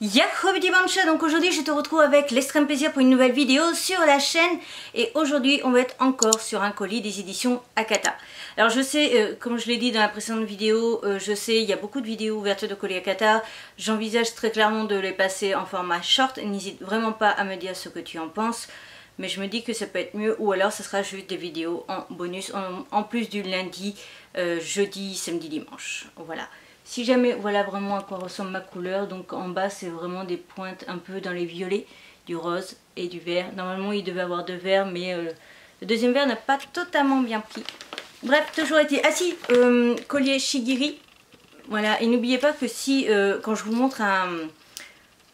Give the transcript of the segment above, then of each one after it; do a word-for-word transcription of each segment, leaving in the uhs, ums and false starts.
Yahoo petit bancha, donc aujourd'hui je te retrouve avec l'extrême plaisir pour une nouvelle vidéo sur la chaîne. Et aujourd'hui on va être encore sur un colis des éditions Akata. Alors je sais, euh, comme je l'ai dit dans la précédente vidéo, euh, je sais il y a beaucoup de vidéos ouverture de colis Akata. J'envisage très clairement de les passer en format short. N'hésite vraiment pas à me dire ce que tu en penses. Mais je me dis que ça peut être mieux, ou alors ça sera juste des vidéos en bonus, en, en plus du lundi, euh, jeudi, samedi, dimanche. Voilà. Si jamais, voilà vraiment à quoi ressemble ma couleur. Donc en bas c'est vraiment des pointes un peu dans les violets, du rose et du vert. Normalement il devait avoir deux verts, mais euh, le deuxième vert n'a pas totalement bien pris. Bref, toujours été... Ah si, euh, collier Shigiri. Voilà, et n'oubliez pas que si, euh, quand je vous montre un,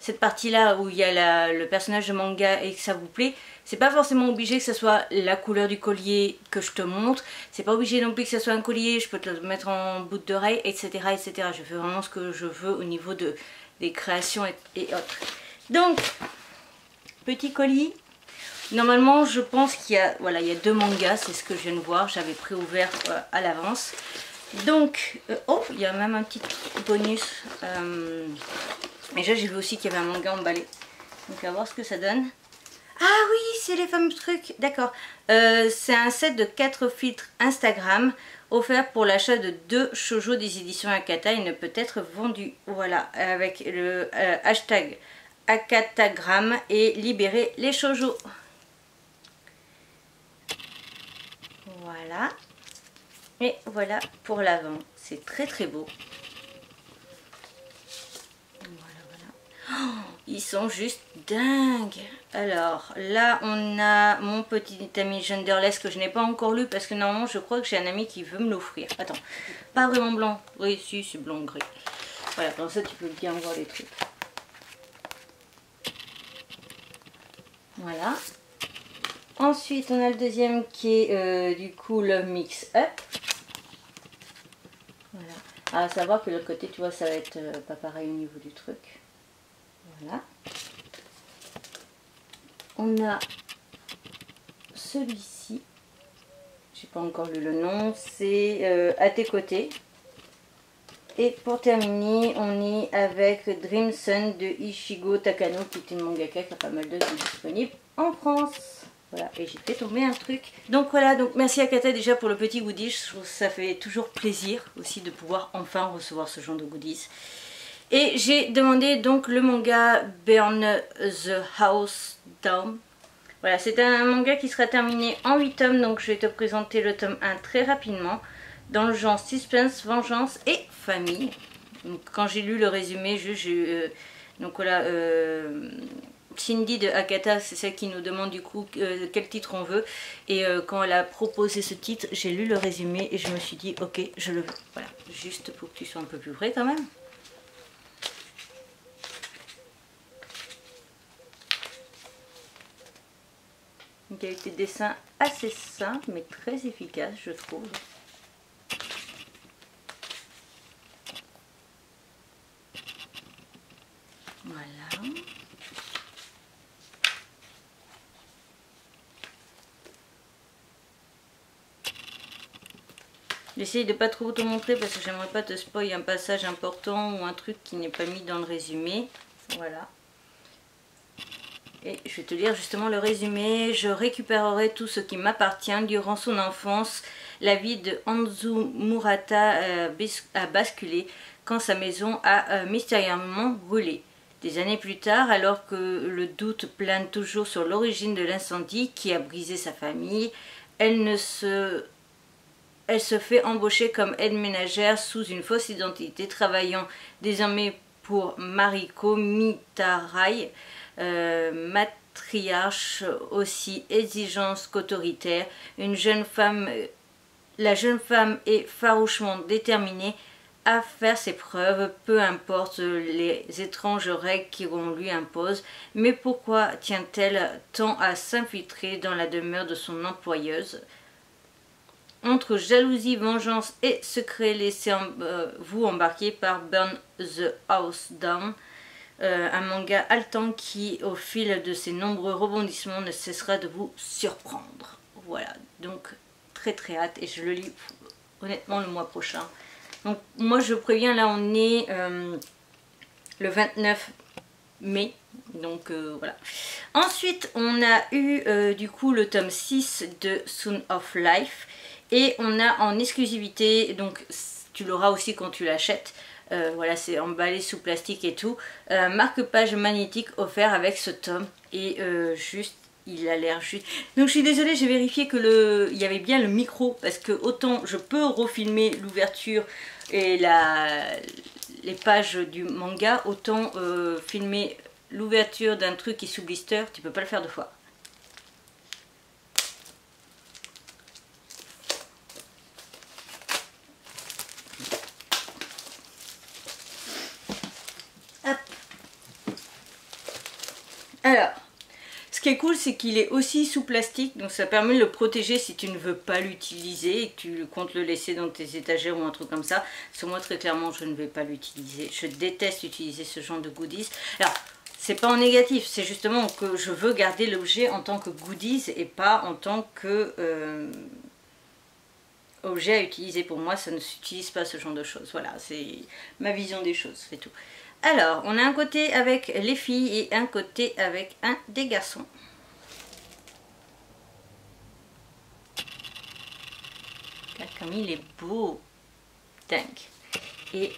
cette partie là où il y a la, le personnage de manga et que ça vous plaît, c'est pas forcément obligé que ce soit la couleur du collier que je te montre. C'est pas obligé non plus que ce soit un collier. Je peux te le mettre en bout d'oreille, et cetera, et cetera. Je fais vraiment ce que je veux au niveau de, des créations et, et autres. Donc, petit colis. Normalement, je pense qu'il y a, voilà, il y a deux mangas. C'est ce que je viens de voir. J'avais préouvert euh, à l'avance. Donc, euh, oh, il y a même un petit bonus. Euh, déjà, j'ai vu aussi qu'il y avait un manga emballé. Donc, à voir ce que ça donne. Ah oui, c'est les fameux trucs, d'accord. Euh, c'est un set de quatre filtres Instagram offert pour l'achat de deux shoujo des éditions Akata. Il ne peut être vendu, voilà, avec le euh, hashtag Akatagram et libérer les shoujo. Voilà. Et voilà pour l'avant. C'est très très beau. Voilà, voilà. Oh, ils sont juste dingues. Alors là on a mon petit ami Genderless que je n'ai pas encore lu parce que normalement je crois que j'ai un ami qui veut me l'offrir. Attends, pas vraiment blanc. Oui si, c'est blanc gris. Voilà, comme ça tu peux bien voir les trucs. Voilà. Ensuite on a le deuxième qui est euh, du coup le mix up. Voilà. À savoir que de l'autre côté tu vois ça va être euh, pas pareil au niveau du truc. Voilà. On a celui-ci. J'ai pas encore lu le nom. C'est euh, à tes côtés. Et pour terminer, on est avec Dream Sun de Ichigo Takano, qui est une mangaka qui a pas mal de temps disponible en France. Voilà, et j'ai fait tomber un truc. Donc voilà, donc merci à Akata déjà pour le petit goodies. Je trouve que ça fait toujours plaisir aussi de pouvoir enfin recevoir ce genre de goodies. Et j'ai demandé donc le manga Burn the House Down. Voilà, c'est un manga qui sera terminé en huit tomes, donc je vais te présenter le tome un très rapidement. Dans le genre suspense, vengeance et famille. Donc quand j'ai lu le résumé, je, je, euh, donc voilà, euh, Cindy de Akata, c'est celle qui nous demande du coup euh, quel titre on veut. Et euh, quand elle a proposé ce titre, j'ai lu le résumé et je me suis dit ok, je le veux. Voilà, juste pour que tu sois un peu plus près quand même. Une qualité de dessin assez simple mais très efficace je trouve. Voilà. J'essaye de pas trop te montrer parce que j'aimerais pas te spoiler un passage important ou un truc qui n'est pas mis dans le résumé. Voilà. Et je vais te lire justement le résumé. Je récupérerai tout ce qui m'appartient. Durant son enfance, la vie de Anzu Murata a basculé quand sa maison a mystérieusement brûlé. Des années plus tard, alors que le doute plane toujours sur l'origine de l'incendie qui a brisé sa famille, elle, ne se... elle se fait embaucher comme aide ménagère sous une fausse identité, travaillant désormais pour Mariko Mitarai, Euh, matriarche aussi exigeante qu'autoritaire, une jeune femme, la jeune femme est farouchement déterminée à faire ses preuves, peu importe les étranges règles qu'on lui impose. Mais pourquoi tient-elle tant à s'infiltrer dans la demeure de son employeuse? Entre jalousie, vengeance et secret, laissez-vous embarquer par Burn the House Down. Euh, un manga haletant qui, au fil de ses nombreux rebondissements, ne cessera de vous surprendre. Voilà, donc très très hâte et je le lis honnêtement le mois prochain. Donc moi je préviens, là on est euh, le vingt-neuf mai. Donc euh, voilà. Ensuite on a eu euh, du coup le tome six de Soon of Life. Et on a en exclusivité, donc tu l'auras aussi quand tu l'achètes. Euh, voilà, c'est emballé sous plastique et tout. Euh, marque-page magnétique offert avec ce tome. Et euh, juste, il a l'air juste... Donc je suis désolée, j'ai vérifié que le... il y avait bien le micro. Parce que autant je peux refilmer l'ouverture et la... les pages du manga, autant euh, filmer l'ouverture d'un truc qui est sous blister, tu peux pas le faire deux fois. Alors, ce qui est cool, c'est qu'il est aussi sous plastique, donc ça permet de le protéger si tu ne veux pas l'utiliser et que tu comptes le laisser dans tes étagères ou un truc comme ça. Parce que moi, très clairement, je ne vais pas l'utiliser. Je déteste utiliser ce genre de goodies. Alors, c'est pas en négatif, c'est justement que je veux garder l'objet en tant que goodies et pas en tant que euh, objet à utiliser. Pour moi, ça ne s'utilise pas ce genre de choses. Voilà, c'est ma vision des choses, c'est tout. Alors, on a un côté avec les filles et un côté avec un des garçons. Comme il est beau. Dingue. Et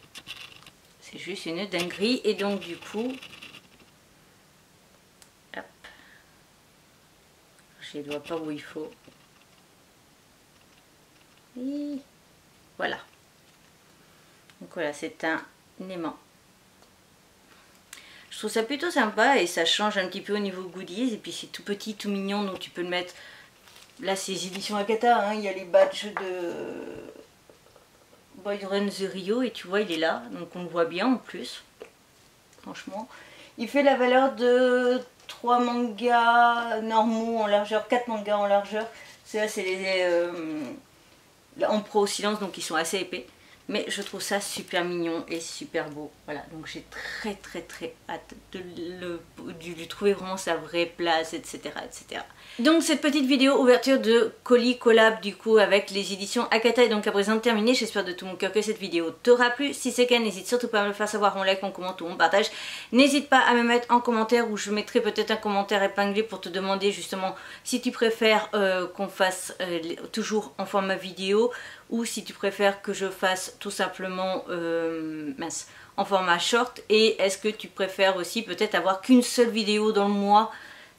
c'est juste une dinguerie. Et donc, du coup... Hop. Je ne les vois pas où il faut. Et voilà. Donc voilà, c'est un aimant. Je trouve ça plutôt sympa et ça change un petit peu au niveau goodies. Et puis c'est tout petit, tout mignon, donc tu peux le mettre... Là c'est les éditions Akata, hein. Il y a les badges de Boyd Run Zerio et tu vois il est là. Donc on le voit bien en plus. Franchement. Il fait la valeur de trois mangas normaux en largeur, quatre mangas en largeur. Ça c'est les... Euh, en pro au silence, donc ils sont assez épais. Mais je trouve ça super mignon et super beau. Voilà, donc j'ai très très très hâte de, le, de lui trouver vraiment sa vraie place, et cetera, et cetera. Donc cette petite vidéo ouverture de colis collab du coup avec les éditions Akata est donc à présent terminée. J'espère de tout mon cœur que cette vidéo t'aura plu. Si c'est le cas, n'hésite surtout pas à me le faire savoir, on like, on commente ou on partage. N'hésite pas à me mettre en commentaire où je mettrai peut-être un commentaire épinglé pour te demander justement si tu préfères euh, qu'on fasse euh, toujours en format vidéo ou si tu préfères que je fasse tout simplement euh, mince, en format short, et est-ce que tu préfères aussi peut-être avoir qu'une seule vidéo dans le mois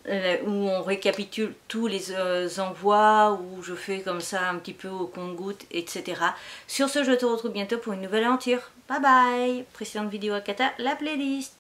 euh, où on récapitule tous les euh, envois, où je fais comme ça un petit peu au compte-gouttes, et cetera. Sur ce, je te retrouve bientôt pour une nouvelle aventure. Bye bye. Précédente vidéo Akata, la playlist.